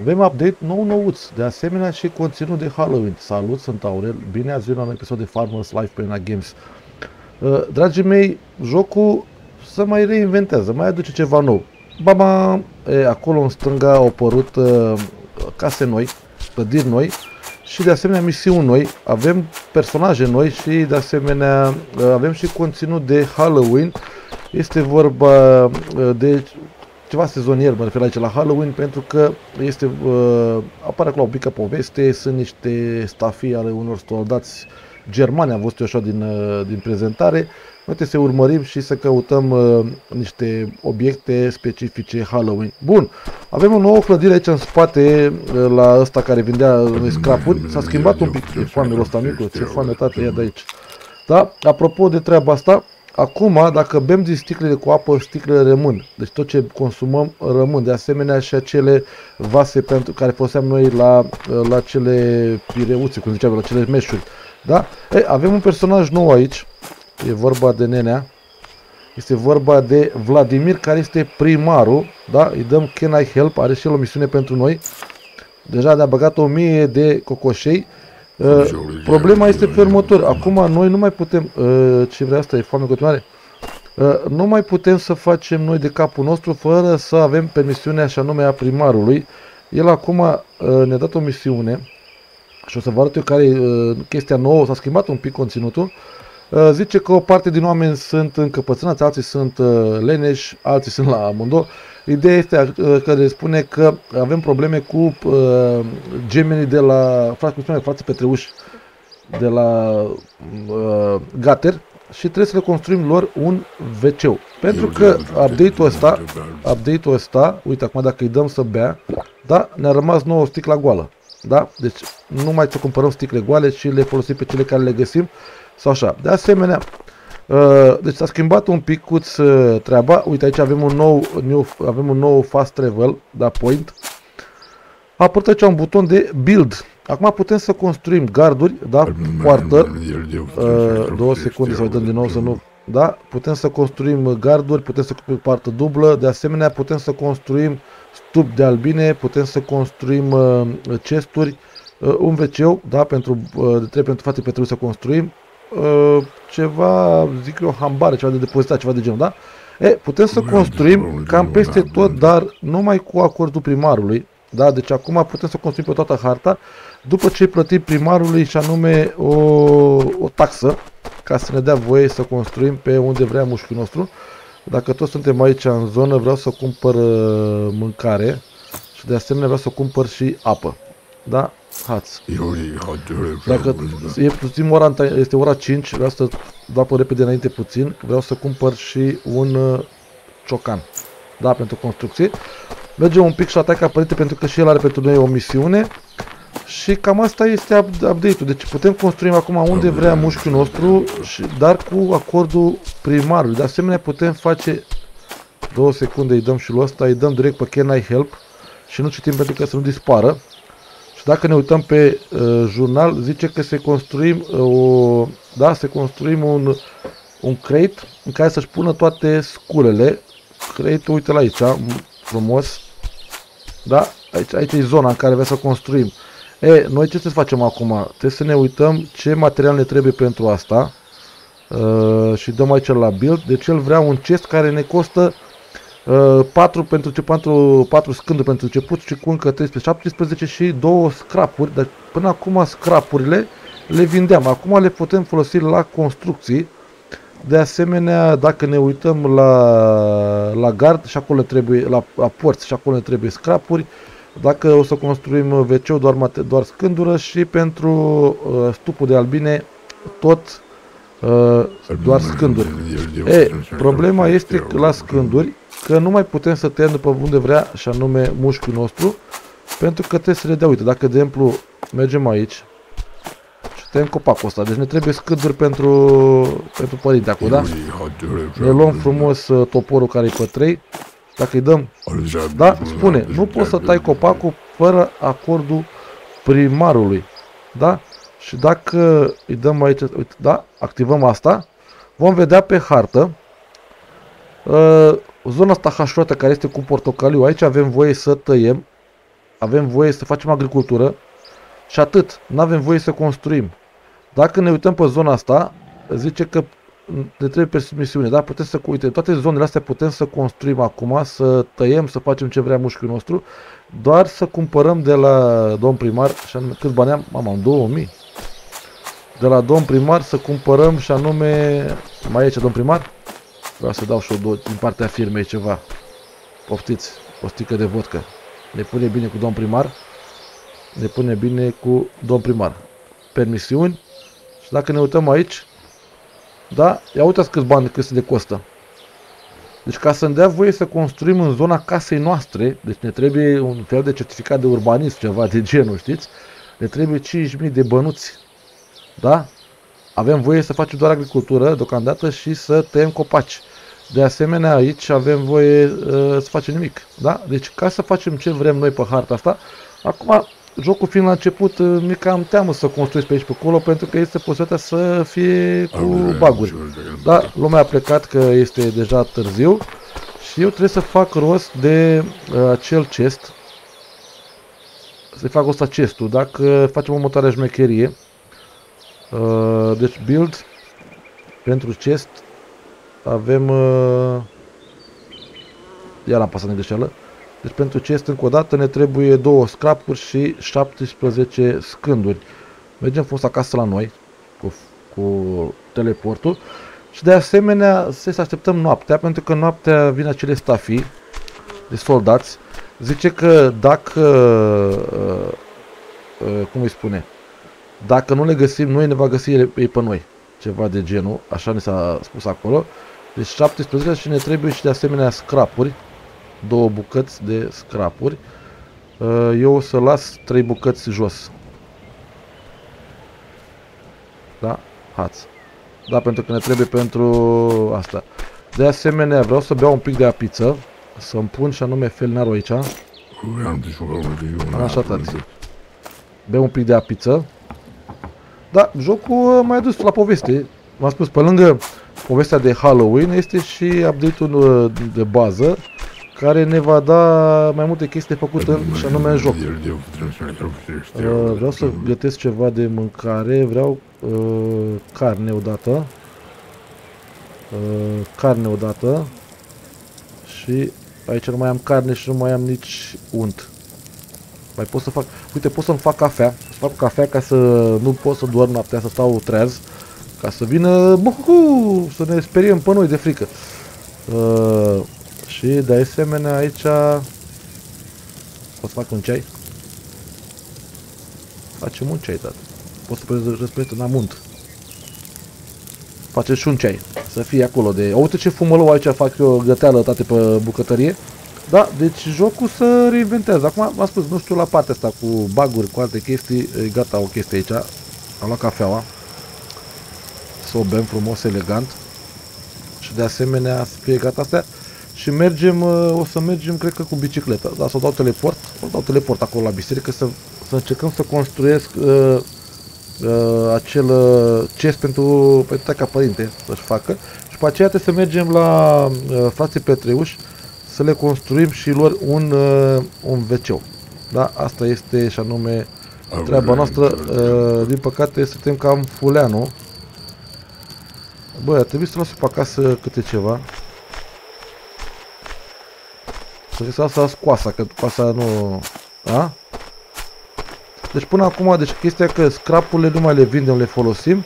Avem update nou-nouț, de asemenea și conținut de Halloween. Salut, sunt Aurel, bine ați venit la un episod de Farmers Life Pena Games. Dragii mei, jocul se mai reinventează, mai aduce ceva nou. Baba, acolo în stânga au apărut case noi, clădiri noi și de asemenea misiuni noi. Avem personaje noi și de asemenea avem și conținut de Halloween. Este vorba de ceva sezonier, mă refer aici la Halloween, pentru că este, apare acolo o mică poveste, sunt niște stafii ale unor soldați germani, am văzut eu așa din prezentare. Noi trebuie să urmărim și să căutăm niște obiecte specifice Halloween. Bun, avem o nouă clădire aici în spate, la ăsta care vindea scrapuri. S-a schimbat un pic foamelul ăsta mică, ce foame tată ia de aici. Da, apropo de treaba asta, acum, dacă bem din sticlele cu apă, sticlele rămân. Deci tot ce consumăm rămân. De asemenea și acele vase pentru care foloseam noi la cele pireuțe, cum ziceam, la cele meșuri. Da? Ei, avem un personaj nou aici. E vorba de nenea. Este vorba de Vladimir, care este primarul. Da? Îi dăm Can I Help? Are și el o misiune pentru noi. Deja ne-a băgat 1000 de cocoșei. Problema este pe următor. Acum noi nu mai putem... ce vrea asta? E foame în continuare? Nu mai putem să facem noi de capul nostru fără să avem permisiunea și anume a primarului. El acum ne-a dat o misiune și o să vă arăt eu care e chestia nouă. S-a schimbat un pic conținutul. Zice că o parte din oameni sunt încăpățânați, alții sunt leneși, alții sunt la amândouă. Ideea este că le spune că avem probleme cu gemenii de la frații Petruș, de la Gater, și trebuie să le construim lor un WC-ul. Pentru că update-ul ăsta, uite acum dacă îi dăm să bea, da, ne-a rămas nouă sticla goală. Da? Deci nu mai să cumpărăm sticle goale și le folosim pe cele care le găsim. Sau așa. De asemenea, deci s-a schimbat un picuț treaba. Uite, aici avem un nou fast travel, da, point. A apărut aici un buton de build. Acum putem să construim garduri, da, poartă. 2 secunde să uităm din nou să nu... Da, putem să construim garduri, putem să construim poartă dublă. De asemenea, putem să construim stup de albine, putem să construim chesturi, un WC, da, pentru fații Petru să construim. Ceva, zic eu, hambare, ceva de depozitat, ceva de genul, da? E, putem să construim cam peste tot, dar numai cu acordul primarului, da? Deci acum putem să construim pe toată harta după ce plătim primarului și anume o taxă ca să ne dea voie să construim pe unde vrea mușchiul nostru. Dacă toți suntem aici în zonă, vreau să cumpăr mâncare și de asemenea vreau să cumpăr și apă, da? Hați. Dacă e puțin ora, este ora 5, vreau să dau pe repede înainte puțin, vreau să cumpăr și un ciocan, da, pentru construcție. Mergem un pic și ataca părinte pentru că și el are pentru noi o misiune și cam asta este update-ul. Deci putem construi acum unde vrea mușchiul nostru, dar cu acordul primarului. De asemenea putem face 2 secunde, îi dăm și lui ăsta, îi dăm direct pe Can I Help și nu citim pentru că să nu dispară. Dacă ne uităm pe jurnal, zice că se construim, un crate în care să-și pună toate sculele. Crate-ul, uite-l aici, frumos. Da? Aici e zona în care vrem să construim. E, noi ce să facem acum? Trebuie să ne uităm ce material ne trebuie pentru asta. Și dăm aici la build. Deci el vrea un chest care ne costă 4 scânduri pentru început și cu încă 13-17 și 2 scrapuri, dar până acum scrapurile le vindeam, acum le putem folosi la construcții. De asemenea, dacă ne uităm la gard și acolo trebuie, la porți și acolo trebuie scrapuri. Dacă o să construim WC-ul, doar scândură și pentru stupul de albine tot doar scânduri. E, problema este la scânduri că nu mai putem să tăiem după unde vrea și anume mușchiul nostru, pentru că trebuie să le dea, uite, dacă de exemplu mergem aici și tăiem copacul ăsta, deci ne trebuie scânduri pentru părinte acolo, da? Ne luăm frumos toporul care e pe 3, dacă îi dăm, da, spune, nu poți să tai copacul fără acordul primarului, da? Și dacă îi dăm aici, uite, da, activăm asta, vom vedea pe hartă zona asta hașurată care este cu portocaliu, aici avem voie să tăiem. avem voie să facem agricultură și atât, nu avem voie să construim. Dacă ne uităm pe zona asta, zice că ne trebuie permisiune, da? Putem să uite, toate zonele astea putem să construim acum, să tăiem, să facem ce vrea mușchiul nostru, doar să cumpărăm de la domn primar, și anume, cât bani am? Mamă, 2000. De la domn primar să cumpărăm și anume, mai e aici domn primar? Vreau să dau și o din partea firmei ceva. Poftiți, o sticlă de vodcă. Ne pune bine cu domn primar. Ne pune bine cu domn primar. Permisiuni. Și dacă ne uităm aici, da, ia uitați câți bani, cât se de costă. Deci ca să-mi dea voie să construim în zona casei noastre, deci ne trebuie un fel de certificat de urbanism, ceva de genul, știți? Ne trebuie 5000 de bănuți. Da? Avem voie să facem doar agricultură deocamdată și să tăiem copaci. De asemenea, aici avem voie să facem nimic. Da? Deci ca să facem ce vrem noi pe harta asta, acum, jocul fiind la început, mi-e cam teamă să construiesc pe aici pe acolo, pentru că este posibilitatea să fie cu baguri. Dar lumea a plecat că este deja târziu și eu trebuie să fac rost de acel chest. Să-i fac rost acestul. Dacă facem următoarea șmecherie, deci build pentru chest avem, iar am pasat în greșeală. Deci pentru chest încă o dată ne trebuie 2 scrapuri și 17 scânduri. Mergem fost acasă la noi cu teleportul și de asemenea să așteptăm noaptea, pentru că noaptea vin acele stafii de soldați. Zice că dacă cum îi spune, dacă nu le găsim noi, ne va găsi ei pe noi. Ceva de genul, așa ne s-a spus acolo. Deci 17 și ne trebuie și de asemenea scrapuri. 2 bucăți de scrapuri. Eu o să las 3 bucăți jos. Da? Hați. Da, pentru că ne trebuie pentru asta. De asemenea, vreau să beau un pic de apiță. Să-mi pun și anume felnarul aici. Așa, tati. Beau un pic de apiță. Da, jocul m-a dus la poveste. V-am spus, pe lângă povestea de Halloween, este și update-ul de bază, care ne va da mai multe chestii făcute și anume în joc. Vreau să gătesc ceva de mâncare. Vreau carne odată. Carne odată. Și aici nu mai am carne și nu mai am nici unt. Mai pot să fac... Uite, pot să-mi fac cafea. Să fac cafea ca să nu pot să doar noaptea, să stau treaz. Ca să vină... Buhu! Să ne speriem pe noi de frică. Și de asemenea aici pot să fac un ceai? Facem un ceai, tată. Pot să respect, n-am unt. Facem și un ceai. Să fie acolo de... O, uite ce fumălou aici fac eu, găteală, tate, pe bucătărie. Da, deci jocul se reinventează. Acum v-am spus, nu știu, la partea asta cu baguri, cu alte chestii, e gata o chestie aici. Am luat cafeaua. Să o bem frumos, elegant. Și de asemenea să fie gata astea. Și mergem, o să mergem, cred că cu bicicleta, dar să o dau teleport, acolo la biserică, să încercăm să construiesc acel chest pentru Taica Părinte să-și facă. Și pe aceea trebuie să mergem la frații Petruș să le construim și lor un WC-ul. Da? Asta este și anume treaba noastră. Din păcate suntem cam fuleanu. Băi, ar trebui să las pe acasă câte ceva. Să asta scoasa, că după asta nu... Da? Deci până acum, deci chestia că scrapurile nu mai le vindem, le folosim.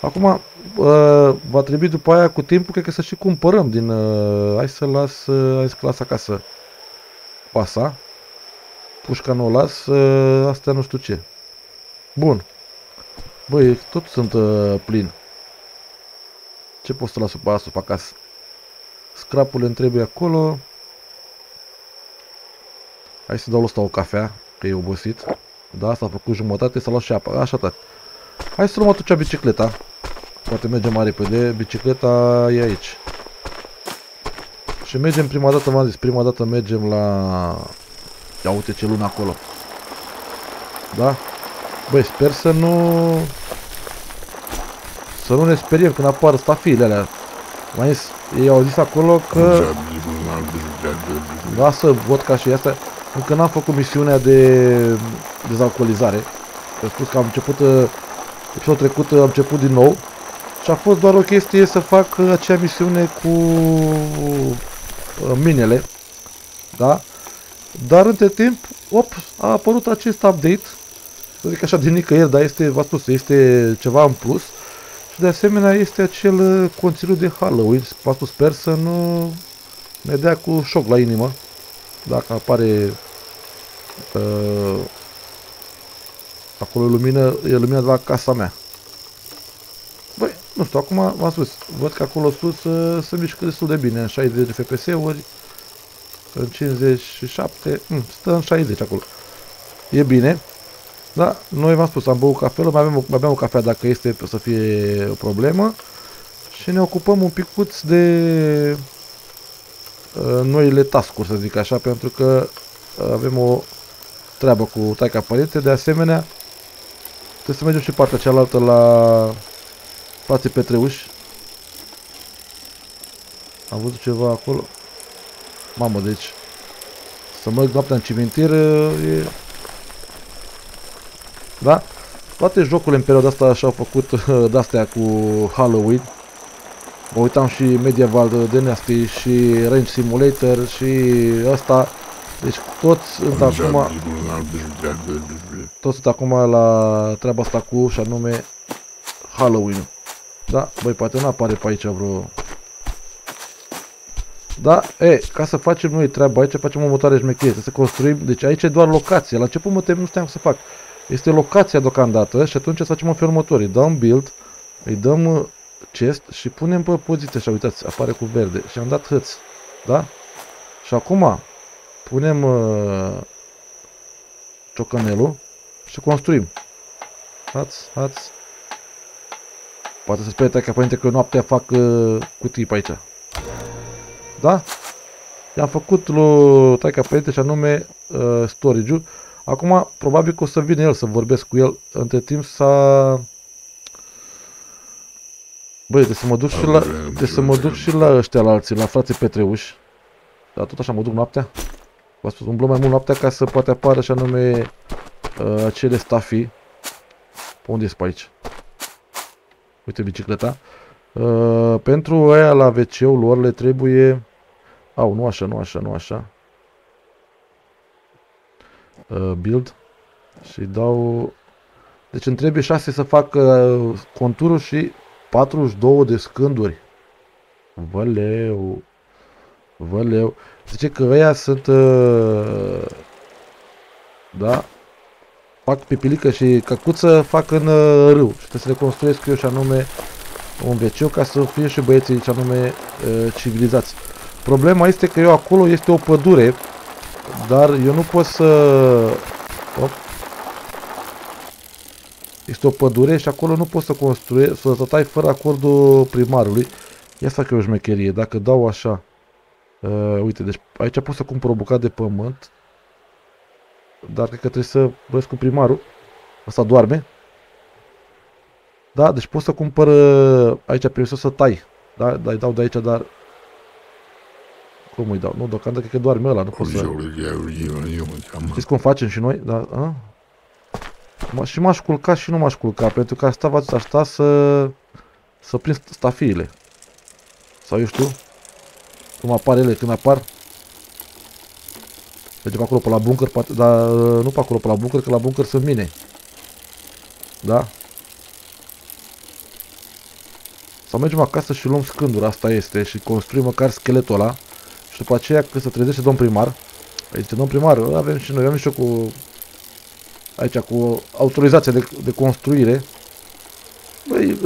Acum va trebui după aia cu timpul, cred că să și cumpărăm din... Hai să las... Hai să las acasă. Pasa. Pușca nu o las, astea nu știu ce. Bun. Băi, tot sunt plin. Ce pot să las pe acasă? Scrapurile îmi trebuie acolo. Hai să dau ăsta o cafea, că e obosit. Da, s-a făcut jumătate, s-a luat și apă. Așa, tati. Hai să luăm atunci bicicleta. Poate mergem mai repede. Bicicleta e aici. Și mergem prima dată, v-am zis, prima dată mergem la... Ia uite ce lună acolo. Da? Băi, sper să nu... Să nu ne speriem când apar stafiile alea. Mai zis, ei au zis acolo că... Lasă vodka și astea. Încă n-am făcut misiunea de dezalcoolizare. Am spus că am început, episodul trecut am început din nou. Și a fost doar o chestie să fac acea misiune cu minele. Da? Dar între timp, op, a apărut acest update. Să zic așa din nicăieri, dar este, v-am spus, este ceva în plus. Și de asemenea este acel conținut de Halloween. V-am spus, sper să nu ne dea cu șoc la inimă. Dacă apare acolo lumină, e lumina de la casa mea. Băi, nu știu, acum v-am spus, văd că acolo sus se mișcă destul de bine, în 60 de FPS-uri, în 57, stă în 60 acolo. E bine, da, noi v-am spus, am băut cafelă, mai aveam o cafea dacă este să fie o problemă și ne ocupăm un picuț de noile task-uri, să zic așa, pentru că avem o treabă cu taica părinte, de asemenea trebuie să mergem și partea cealaltă la frații Petruș. Am văzut ceva acolo. Mamă, deci să merg noaptea în cimitir e... Da? Toate jocurile în perioada asta și-au făcut de-astea cu Halloween. Mă uitam și Medieval Dynasty și Range Simulator și ăsta. Deci toți sunt acum la treaba asta cu, și anume, Halloween. Da, băi, poate nu apare pe aici vreo... Da, e, ca să facem noi treaba aici, facem o mutare șmecherie, să construim... Deci aici e doar locația, la început mă tem, nu știam să fac. Este locația deocamdată și atunci să facem în felul următor, îi dăm build, îi dăm chest și punem pe poziție, și uitați, apare cu verde și am dat hâți, da? Și acum punem ciocanelul și construim. Hați. Poate să spere taica părinte că noaptea fac cutii pe aici. Da? I-am făcut lui taica părinte și anume storage-ul. Acum probabil că o să vină el să vorbesc cu el. Între timp s-a... Băi, trebuie să mă duc și la ăștia la alții, la frații Petruș. Dar tot așa mă duc noaptea. V-am spus, umblăm mai mult noaptea ca să poate apară și anume acele stafii. Unde e pe aici? Uite bicicleta. Pentru aia la WC-ul lor le trebuie... Au, nu așa. Build. Și dau... Deci îmi trebuie 6 să fac conturul și 42 de scânduri. Văleu. Zice că ăia sunt... Da? Fac pipilică și căcuță, fac în râu. Și trebuie să le construiesc eu și anume un WC ca să fie și băieții și anume civilizați. Problema este că eu acolo este o pădure, dar eu nu pot să... Op. Este o pădure și acolo nu pot să construiesc, să tai fără acordul primarului. Ia să fac eu o șmecherie, dacă dau așa... uite, deci aici pot să cumpăr o bucată de pământ. Dar cred că trebuie să vorbesc cu primarul. Asta doarme. Da, deci pot să cumpăr aici pe să tai. Da, dar îi dau de aici, dar... Cum îi dau? Nu, deocamdată cred că doarme ăla, nu pot să... Știți cum facem și noi? Da, a? Și m-aș culca și nu m-aș culca, pentru că asta v-ați așta să prind stafiile. Sau eu știu. Cum apar ele, când apar. Mergem acolo pe la bunker, poate, dar nu pe acolo pe la bunker, că la bunker sunt mine. Da? Sau mergem acasă și luăm scândura, asta este, și construim măcar scheletul ăla. Și după aceea când se trezește domn primar, aici domn primar, avem și noi, avem și eu cu... Aici, cu autorizația de construire. Băi,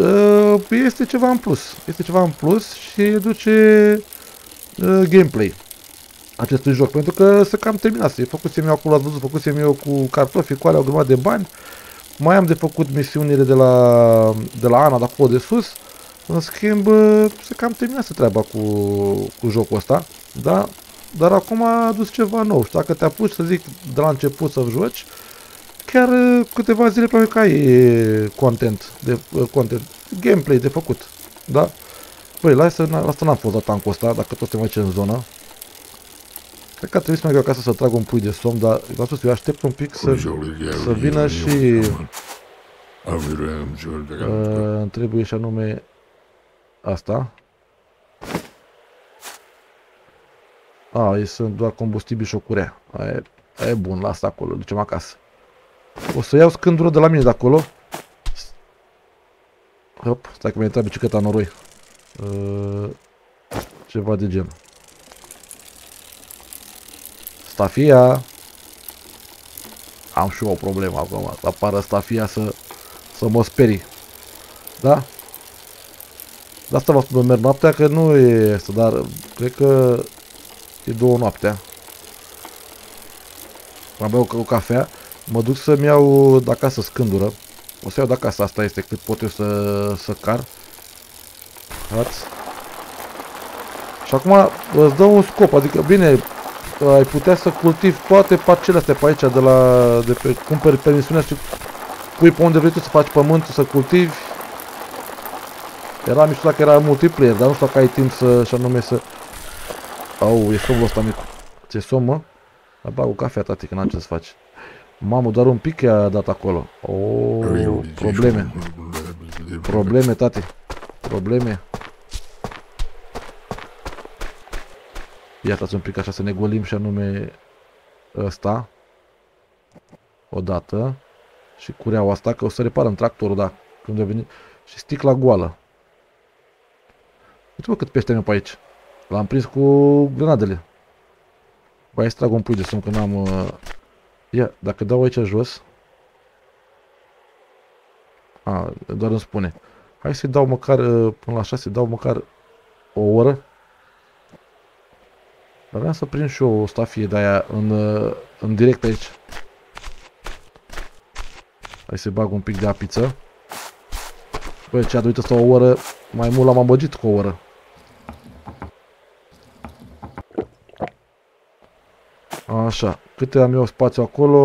este ceva în plus. Este ceva în plus și duce... gameplay acestui joc, pentru că se cam terminase, făcusem eu acolo, ați văzut, făcusem eu cu cartofi, cu alea, o grămadă de bani, mai am de făcut misiunile de la Ana, de acolo de sus, în schimb se cam terminase treaba cu jocul ăsta, da? Dar acum a adus ceva nou și dacă te apuci, să zic, de la început să joci, chiar câteva zile probabil că ai content, gameplay de făcut, da? Păi, la asta n-am fost la tancul ăsta, dacă tot suntem aici în zonă. Cred că trebuie să merg eu acasă să trag un pui de somn, dar v-am spus, eu aștept un pic să vină și... trebuie și anume asta. A, sunt doar combustibil și o curea. Aia e bun, lasă acolo, ducem acasă. O să iau scândură de la mine de acolo. Hop, stai că mi-a intrat bicicleta în noroi. Ceva de gen. Stafia. Am și eu o problemă acum. Apară stafia să mă sperii. Da? De asta v-am spus, merg noaptea, că nu e asta, dar cred că e 2 noaptea. Am băut o cafea. Mă duc să-mi iau de acasă scândură. O să iau de acasă, asta este cât pot eu să car. Hați. Și acum îți dă un scop, adică bine, ai putea să cultivi toate parcelele astea pe aici, de pe cumperi permisiunea și pui pe unde vrei tu să faci pământul, să cultivi. Era mișto dacă era multiplayer, dar nu știu dacă ai timp și anume să... Au, e somnul ăsta mic. Ce somn, mă? Dar bag o cafea, tati, că n-am ce să faci. Mamă, doar un pic i-a dat acolo. Oooo, probleme. Probleme, tati. Probleme. Ia stați un pic așa să ne golim, și anume ăsta. Odată. Și cureaua asta, că o să reparăm tractorul, da. Când deveni... Și sticla goală. Uite-mă cât pește am pe aici. L-am prins cu grenadele. Băi, să trag un pui de somn, că n-am... Ia, dacă dau aici jos... A, doar îmi spune. Hai să-i dau măcar, până la 6, dau măcar o oră. Dar vreau să prind și eu o stafie de-aia în direct aici. Hai să-i bag un pic de apiță. Băi, ce a duit asta o oră, mai mult l-am amăgit cu o oră. Așa, câte am eu spațiu acolo,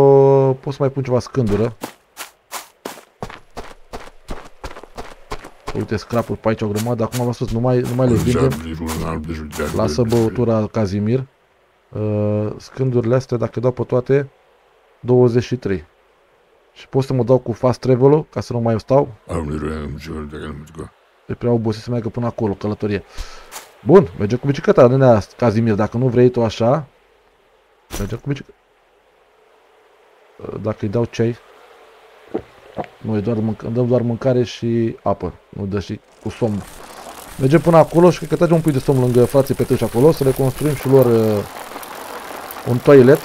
pot să mai pun ceva scândură. Uite, scrapuri pe aici o grămadă, acum v-am spus, nu mai le vindem. Lasă băutura Kasimir. Scândurile astea, dacă dau pe toate, 23. Și pot să mă dau cu fast travel-ul, ca să nu mai stau. E prea obosit să meargă până acolo, călătorie. Bun, mergem cu bicicleta, nenea Kasimir, dacă nu vrei tu așa. Mergem cu bicicleta. Dacă îi dau ceai. Nu, e doar dăm doar mâncare și apă. Nu dă și cu somn. Mergem până acolo și cred că tragem un pic de somn lângă frații Petruș acolo. Să le construim și lor un toilet.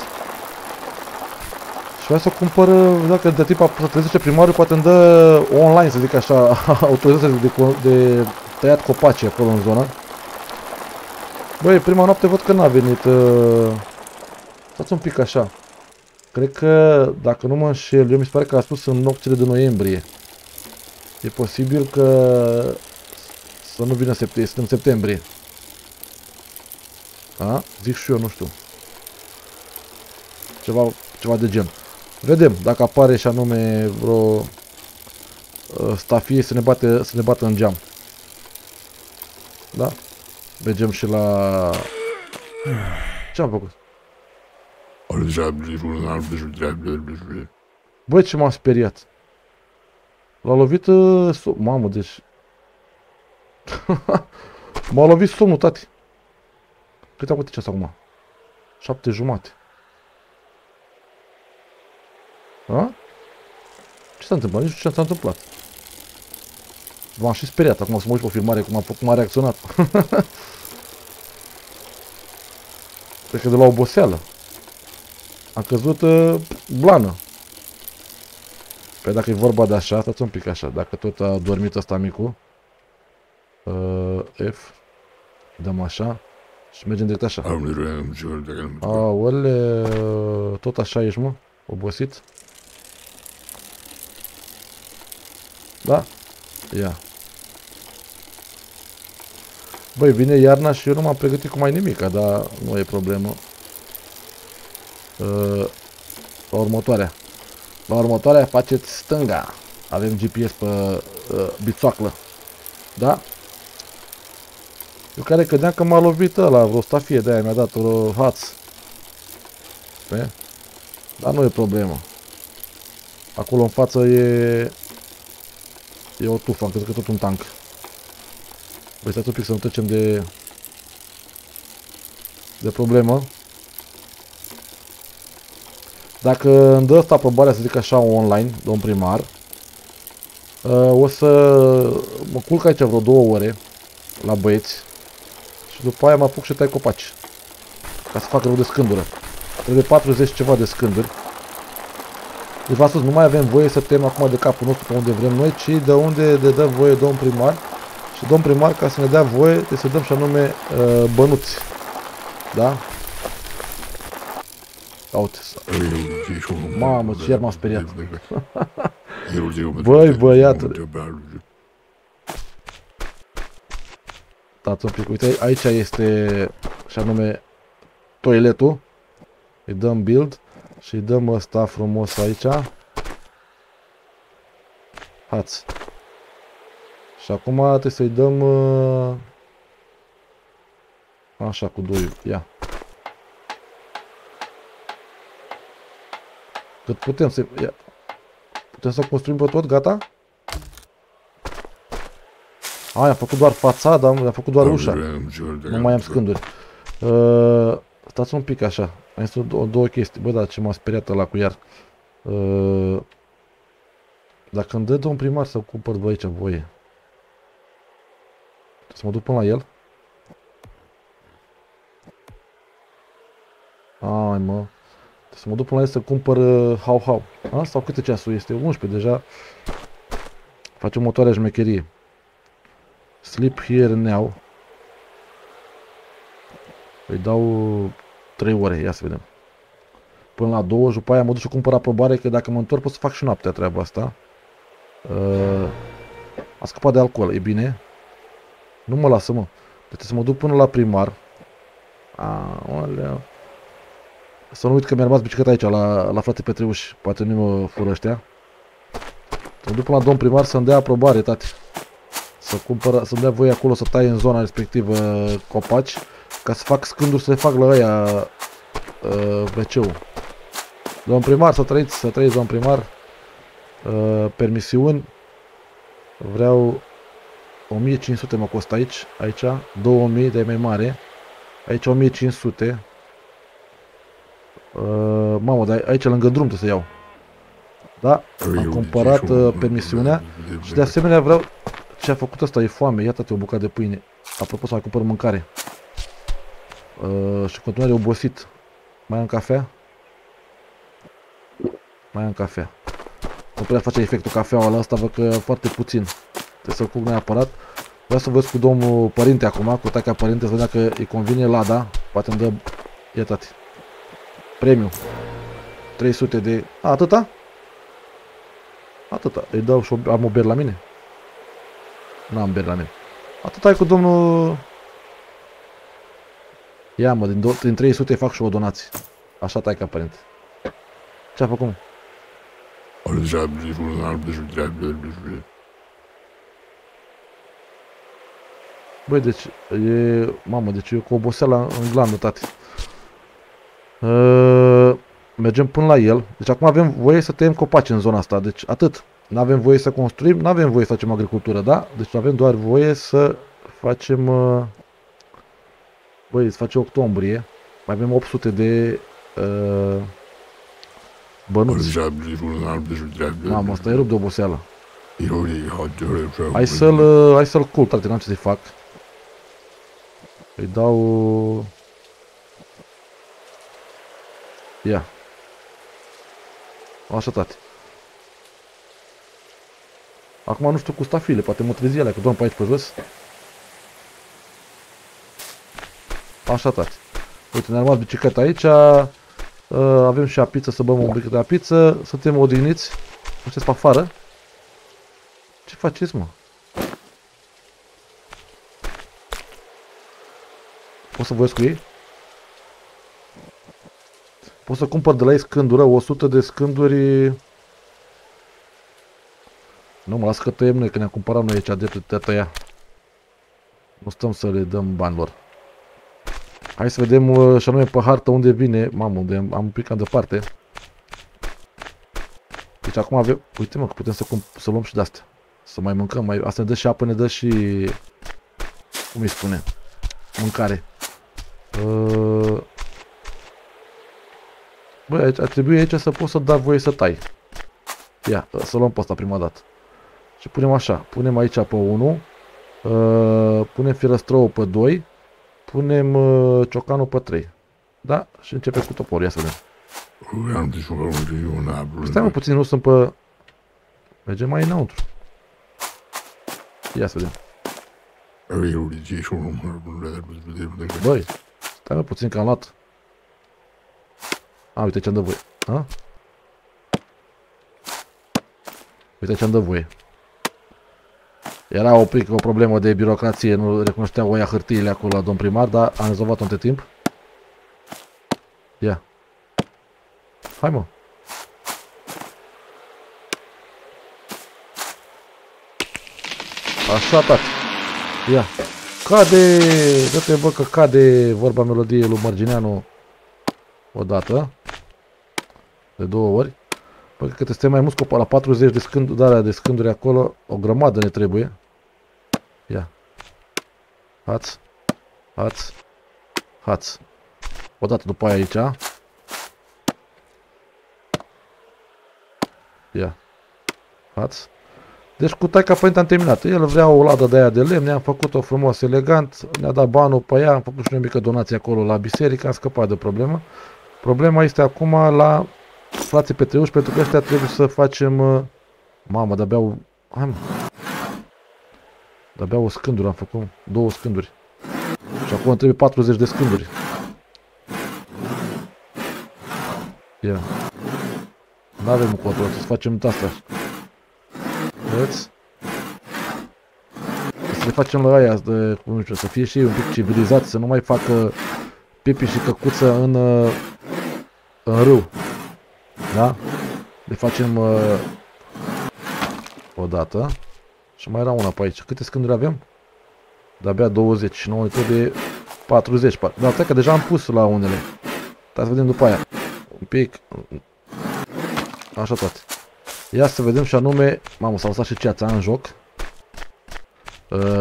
Și vreau să cumpăr, dacă de tipa să trezește primarul, poate îmi dă online, să zic așa, autorizația de tăiat copaci acolo în zonă. Băi, prima noapte văd că n-a venit... Stați un pic așa. Cred că, dacă nu mă înșel, eu mi se pare că a spus în nopțile de noiembrie. E posibil că să nu vină în septembrie. A? Zic și eu, nu știu. Ceva de gen. Vedem dacă apare și anume vreo stafie să ne bată în geam. Da? Mergem și la... Ce am făcut? Băi, ce m-am speriat. L-a lovit... Mamă, deci... M-a lovit somnul, tati. Cât am putut ceas acum? 7:30. A? Ce s-a întâmplat? Nici nu știu ce s-a întâmplat. M-am și speriat. Acum să mă uit pe filmare cum a reacționat. Cred că de la oboseală. Am căzut blană. Păi dacă e vorba de așa, stați un pic așa. Dacă tot a dormit ăsta micu. F. Dăm așa. Și mergem direct așa. Aurel, tot așa ești, mă? Obosit? Da? Ia. Băi, vine iarna și eu nu m-am pregătit cu mai nimica, dar nu e problemă. La următoarea faceți stânga. Avem GPS pe bițoaclă. Da? Eu care credeam că m-a lovit ăla, vreo stafie de aia mi-a dat o haț. aproape. Dar nu e problemă. Acolo în față e o tufă, am crezut că tot un tank. Băi, stați un pic să nu trecem de problemă. Dacă îmi dă asta aprobarea, să zic așa, online, domn primar, o să mă culc aici vreo 2 ore la băieți și după aia mă apuc și tai copaci ca să fac rău de scândură. Trebuie 40 ceva de scânduri. Deci v-am spus, nu mai avem voie să tem acum de capul nostru pe unde vrem noi, ci de unde de dă voie domn primar. Și domn primar, ca să ne dea voie, trebuie să dăm și anume bănuți. Da? Uite, mamă, ce iar m-am speriat. Băi, băiatule. Stați un pic, uite, aici este, și anume, toiletul. Îi dăm build și îi dăm ăsta frumos aici. Hați. Și acum trebuie să-i dăm așa cu doiul, ia. Cât putem să ia. Putem să construim pe tot, gata? A, i-am făcut doar fațada, am făcut doar ușa. Nu mai am scânduri. Stați un pic așa. Mai sunt două chestii. Bă, dar ce m-a speriat ăla cu iar. Dacă îmi dă domn primar să cumpăr bă, aici voie. Să mă duc până la el. Ai, mă. Să mă duc până la el să cumpăr hau-hau. Sau câte ceasul este? 11 deja. Facem motoarea șmecherie. Sleep here now. Îi dau 3 ore, ia să vedem. Până la 2, după aia mă duc și cumpăr aprobare, că dacă mă întorc pot să fac și noaptea treaba asta. A scăpat de alcool, e bine. Nu mă lasă, mă. Deci să mă duc până la primar. Aoleu. Să nu uit că mi-a rămas bicicleta aici, la frate Petruș. Poate nu mă fură ăștia. Să mă duc până la domn primar să-mi dea aprobare, tati. Să cumpăr, să-mi dea voie acolo să tai în zona respectivă copaci. Ca să fac scânduri, să le fac la aia WC-ul. Domn primar, să trăiți, domn primar. Permisiuni. Vreau 1500 mă costă aici. Aici 2000, de mai mare. Aici 1500. Mamă, dar aici lângă drum trebuie să iau. Da? Am cumpărat permisiunea. Și de asemenea vreau... Ce a făcut asta? E foame. Iată-te o bucată de pâine. Apropo să mai cumpăr mâncare. Și în continuare obosit. Mai am cafea? Mai am cafea. Nu prea face efectul cafeaua la asta, văd că foarte puțin. Trebuie să-l cuc neapărat. Vreau să văd cu domnul părinte acum, cu taca părinte, să vedem dacă îi convine lada. Poate îmi dă... Ia tati. Premiu. 300 de... A, atâta? Atâta. Îi dau și am o beri la mine? N-am beri la mine. Atâta e cu domnul... Ia mă, din 300 fac și o donație. Așa tai ca părinte. Ce-a făcut, mă? Băi, deci e... Mamă, deci eu cu oboseala în glandă, tati. Mergem până la el. Deci acum avem voie să tăiem copaci în zona asta. Deci atât. N-avem voie să construim, n-avem voie să facem agricultură, da? Deci avem doar voie să facem... Băi, îți face octombrie. Mai avem 800 de bănuți. Mamă, asta e rup de oboseală. Hai să-l culc, tarte, n-am ce să-i fac. Îi dau... Ia. Așa, tati. Acum nu știu cu stafile, poate mă trezi alea, că doam pe aici pe jos. Așa, tati. Uite, ne-a rămas bicicleta aici. Avem și apiță, să băm un pic de apiță. Suntem odihniți. Mergeți pe afară. Ce faceți, mă? Pot să voiesc cu ei? Pot să cumpăr de la ei scândură, 100 de scânduri. Nu mă las că tăiem noi, că ne-am cumpărat noi aici, dreptul de a tăia. Nu stăm să le dăm bani lor. Hai să vedem și anume pe hartă unde vine. Mamă, unde am picat departe. Deci acum avem... Uite-mă că putem să luăm și de-astea. Să mai mâncăm, mai... Asta ne dă și apă, ne dă și... Cum îi spune? Mâncare. Băi, aici, ar trebui aici să poți să dai voie să tai. Ia, să luăm pe asta prima dată. Și punem așa, punem aici pe 1. Punem firăstrăul pe 2. Punem ciocanul pe 3. Da? Și începe cu toporul, ia să vedem. Stai mă puțin, nu sunt pe... Mergem mai înăuntru. Ia să vedem. Băi, stai mă puțin că am luat. A, uite ce-am dă voie. A? Uite ce-am dă voie. Era oprit cu o problemă de birocrație, nu recunoșteau oia hârtiile acolo la domn primar, dar am rezolvat-o între timp. Ia. Hai mă. Așa, tati. Ia. Cade! Dă-te bă că cade vorba melodiei lui Marginianu. O dată. De două ori. Păi că te stai mai mult scop la 40 de scânduri, acolo. O grămadă ne trebuie. Ia. Haț. Haț. Haț. O dată după aia aici. Ia. Haț. Deci cu taica părinte am terminat. El vrea o ladă de aia de lemn. Ne-am făcut-o frumos, elegant. Ne-a dat banul pe ea. Am făcut și noi o mică donație acolo la biserică. Am scăpat de problemă. Problema este acum la... Frații Petruș, pentru că ăștia trebuie să facem... Mamă, de-abia o... Hai mă! De-abia o scândură am făcut, două scânduri. Și acum trebuie 40 de scânduri. Ia. N-avem un control, să facem asta. Vedeți? Să le facem la aia, de, cum nu știu, să fie și ei un pic civilizați, să nu mai facă pipi și căcuță în râu. Da? Le facem o dată. Și mai era una pe aici. Câte scânduri avem? De-abia 29, trebuie 40. Dar că deja am pus la unele. Dar să vedem după aia. Un pic. Așa toate. Ia să vedem și anume... Mamă, s-a lăsat și ceața în joc.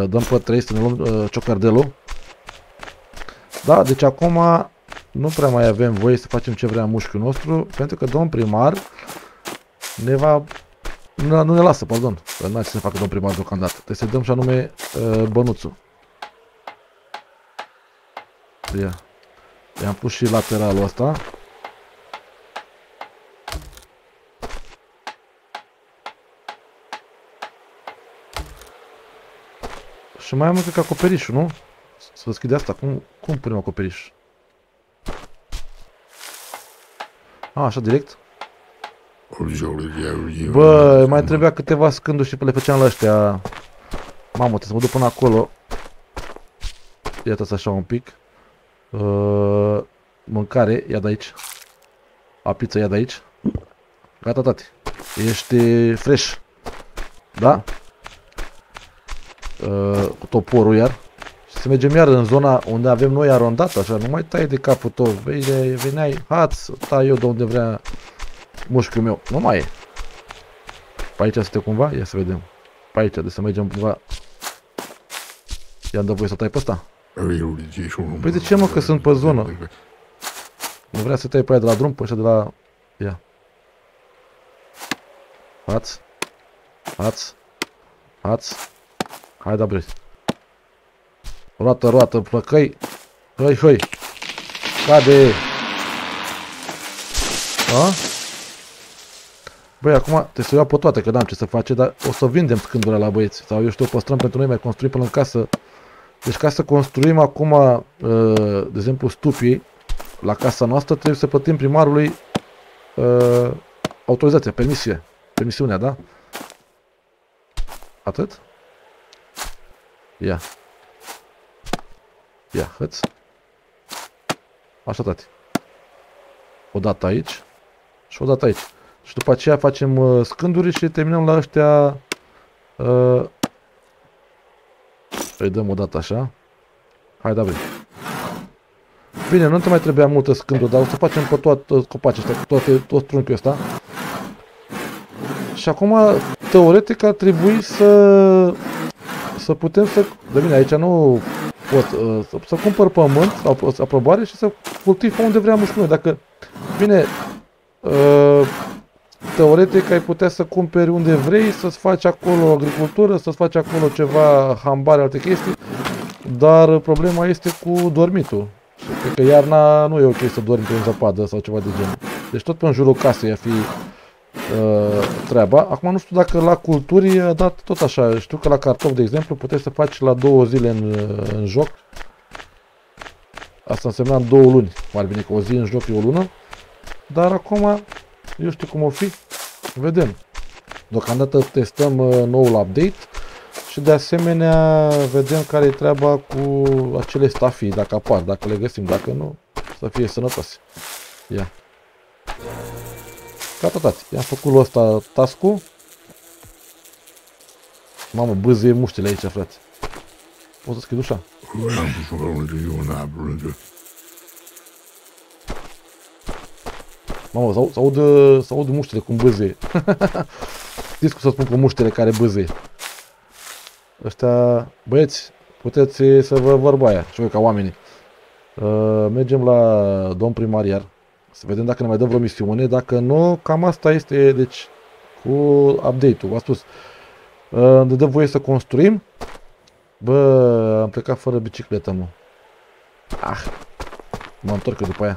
Dăm pe 3 să ne luăm ciocardelul. Da, deci acum... Nu prea mai avem voie să facem ce vrea mușchiul nostru, pentru că domn primar ne va... Nu ne lasă, pardon, că n-ai ce să facă domn primar deocamdată. Trebuie să-i dăm și anume bănuțul. Ia. I-am pus și lateralul ăsta. Și mai am încă acoperișul, nu? Să deschide asta, cum punem acoperișul? A, așa, direct? Bă, mai trebuia câteva scânduri și le făceam la ăștia. Mamă, trebuie să mă duc până acolo. Iată-ți așa un pic. Mâncare, ia de aici. Apiță, ia de aici. Gata, tati. Ești fresh. Da? Cu toporul iar. Și să mergem iar în zona unde avem noi arondat, așa, nu mai tai de capul tău, veneai, haț, tai eu de unde vrea mușchiul meu, nu mai e. Pe aici suntem cumva? Ia să vedem. Pe aici, de să mergem cumva. I-am dat voie să tai pe ăsta? Păi de ce mă, că sunt pe zonă? Nu vrea să tai pe aia de la drum, pe așa de la... Ia. Haț. Haț. Haț. Hai da brezi. Roată, roată, plăcăi. Hăi, hăi. Cade. A? Băi, acum trebuie să iau pe toate, că n-am ce să face, dar o să vindem scândurile la băieți. Sau eu știu, păstrăm pentru noi, mai construim până în casă. Deci ca să construim acum, de exemplu, stupii la casa noastră, trebuie să plătim primarului autorizația, permisie. Permisiunea, da? Atât? Ia. Ia, hăț. Așa, tati. O dată aici. Și o dată aici. Și după aceea facem scânduri și terminăm la ăștia. Îi dăm o dată așa. Hai, da, vrei. Bine, nu te mai trebuia multă scândură, dar o să facem pe toată copacii ăștia, tot trunchiul ăsta. Și acum, teoretic, ar trebui să putem să... De bine, aici nu pot să cumpăr pământ, aprobare, și să cultiv pe unde vrea mușchiul. Dacă, bine, teoretic ai putea să cumperi unde vrei, să-ți faci acolo agricultură, să-ți faci acolo ceva hambare, alte chestii, dar problema este cu dormitul. Cred că iarna nu e ok să dormi pe zăpadă sau ceva de genul. Deci tot pe în jurul casei ar fi treaba. Acum nu știu dacă la culturi a dat tot așa. Știu că la cartofi, de exemplu, puteai să faci la 2 zile în joc. Asta însemna 2 luni. Mai bine că o zi în joc e o lună. Dar acum, eu știu cum o fi. Vedem. Deocamdată testăm noul update. Și de asemenea vedem care e treaba cu acele stafii, dacă apar, dacă le găsim, dacă nu, să fie sănătoase. Ia. Gata, tați. I-am făcut lui ăsta task-ul. Mamă, bâzâie muștile aici, frate. Poți să schid ușa? Mamă, s-aud muștile cum bâzâie. Știți cum să spun cu muștile care bâzâie. Ăștia, băieți, puteți să vă vorba aia, și voi ca oamenii. Mergem la domn primar iar, să vedem dacă ne mai dă vreo misiune, dacă nu, cam asta este, deci, cu update-ul, v-a spus. Ne dă voie să construim. Bă, am plecat fără bicicletă, mă. Ah, mă întorc eu după aia.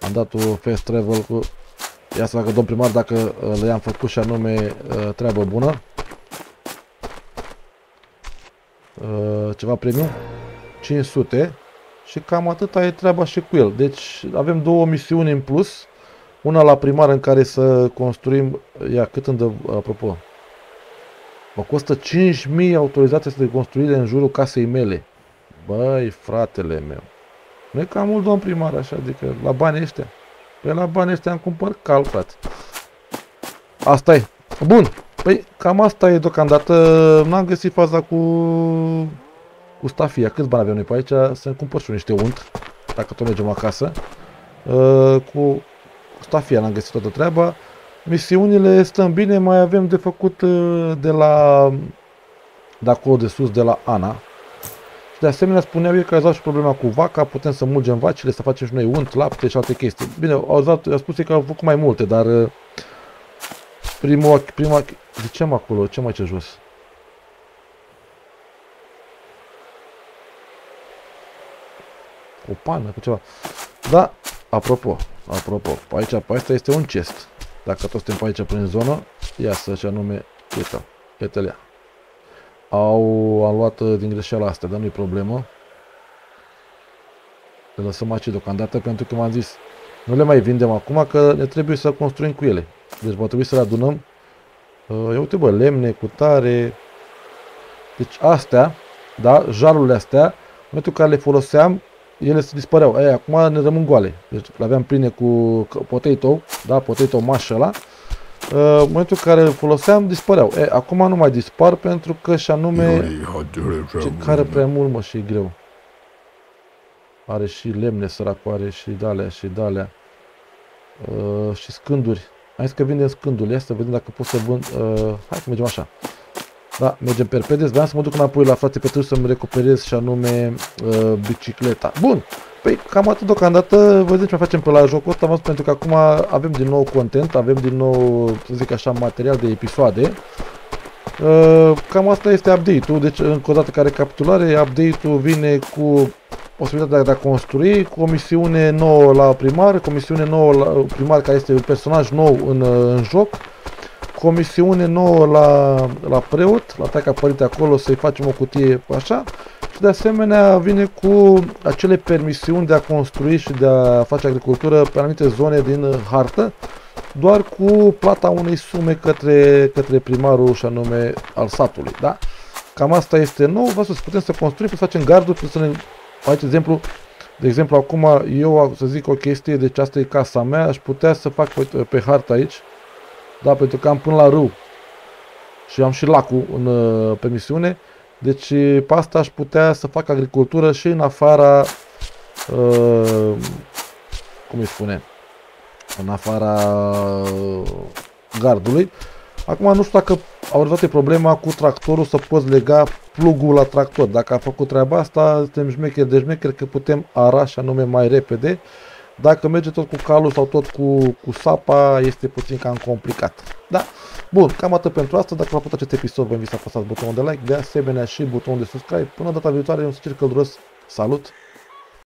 Am dat o fast travel cu... Ia să facă domn primar dacă le-am făcut și anume treabă bună. Ceva premium 500 și cam atâta e treaba și cu el. Deci avem 2 misiuni în plus, una la primar în care să construim. Ia cât îmi dă, apropo, mă costă 5000 autorizații de construire în jurul casei mele. Băi, fratele meu, nu e cam mult, domn primar, așa? Adică la banii ăștia, pe la banii ăștia am cumpăr cal, frate. Asta e. Bun. Păi, cam asta e deocamdată, n-am găsit faza cu stafia. Câți bani avem noi pe aici? Să-mi cumpăr și niște unt, dacă tot mergem acasă. Cu stafia n-am găsit toată treaba. Misiunile stăm bine, mai avem de făcut de acolo de sus, de la Ana. De asemenea, spuneau ei că ați dat și problema cu vaca, putem să mulgem vacile, să facem și noi unt, lapte și alte chestii. Bine, au spus ei că au făcut mai multe, dar... Prima... De ce am acolo? Ce mai ce jos? O pană cu ceva. Da, apropo, pe asta este un chest. Dacă tot suntem pe aici prin zonă, ia să și anume chetelea. Am luat din greșeala asta, dar nu-i problemă. Le lăsăm aici deocamdată pentru că m-am zis, nu le mai vindem acum că ne trebuie să construim cu ele. Deci va trebui să le adunăm. Ia uite, bă, lemne, cutare. Deci astea, da, jarurile astea, în momentul în care le foloseam, ele se dispăreau. Aia, acum ne rămân goale. Deci le aveam pline cu potato, da, potato mash ăla. În momentul în care le foloseam, dispăreau. E, acum nu mai dispar pentru că și anume... Ce care prea mult, mă, și e greu. Are și lemne, săracu, are și de-alea, și de-alea. Și scânduri. Hai că vindem scândul, ia să vedem dacă pot să vând. Hai că mergem așa. Da, mergem perpedes. Vreau să mă duc înapoi la frate Petruș să-mi recuperez și anume bicicleta. Bun, păi cam atât deocamdată. Vedeți ce mai facem pe la jocul ăsta, pentru că acum avem din nou content, avem din nou, să zic așa, material de episoade. Cam asta este update-ul, deci încă o dată ca recapitulare, update-ul vine cu posibilitatea de a construi, cu o misiune nouă la primar, cu o misiune nouă la primar care este un personaj nou în joc, cu o misiune nouă la preot, la taica părinte acolo să-i facem o cutie așa, și de asemenea vine cu acele permisiuni de a construi și de a face agricultură pe anumite zone din hartă, doar cu plata unei sume către primarul și anume al satului, da? Cam asta este nou, vă spun, putem să construim, să facem garduri, să ne... Aici, de exemplu, acum eu să zic o chestie, deci asta e casa mea, aș putea să fac pe hartă aici, da, pentru că am până la râu și am și lacul pe misiune, deci pe asta aș putea să fac agricultură și în afara cum îi spune, în afara gardului. Acum nu știu dacă au rezolvat problema cu tractorul să poți lega plugul la tractor. Dacă a făcut treaba asta, suntem șmecheri de șmecheri că putem ara și anume mai repede. Dacă merge tot cu calul sau tot cu sapa, este puțin cam complicat. Da? Bun, cam atât pentru asta. Dacă v-a plăcut acest episod, vă invit să apăsați butonul de like, de asemenea și butonul de subscribe. Până data viitoare, un succes călduros. Salut!